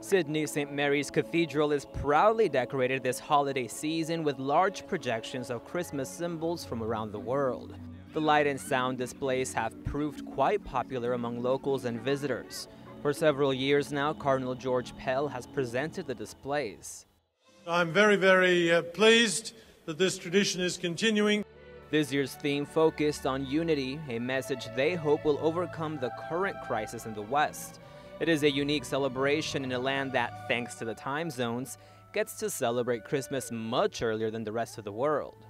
Sydney St. Mary's Cathedral is proudly decorated this holiday season with large projections of Christmas symbols from around the world. The light and sound displays have proved quite popular among locals and visitors. For several years now, Cardinal George Pell has presented the displays. I'm very, very pleased that this tradition is continuing. This year's theme focused on unity, a message they hope will overcome the current crisis in the West. It is a unique celebration in a land that, thanks to the time zones, gets to celebrate Christmas much earlier than the rest of the world.